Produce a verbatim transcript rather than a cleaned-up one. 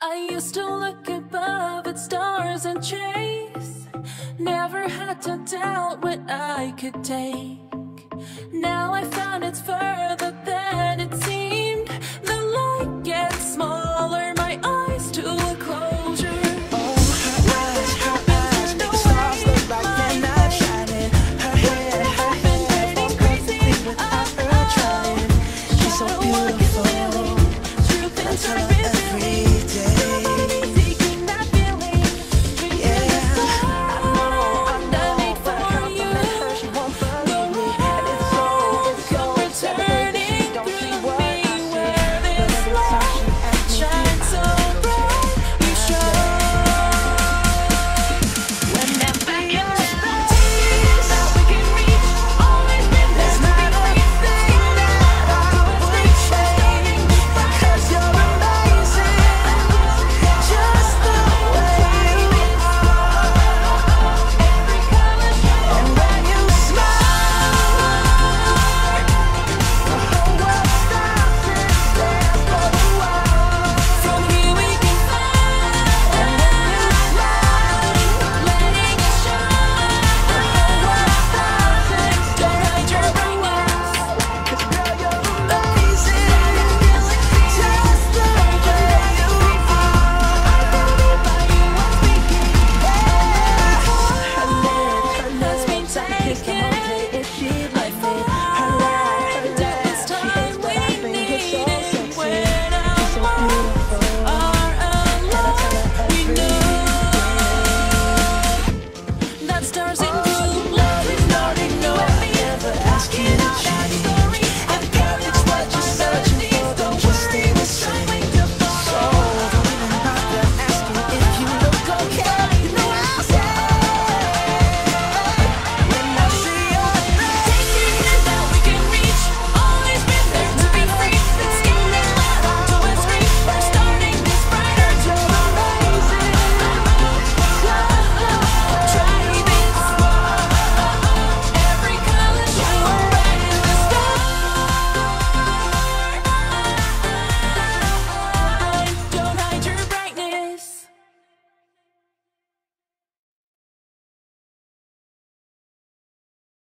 I used to look above at stars and chase, never had to doubt what I could take. Now I found it's further than it seems.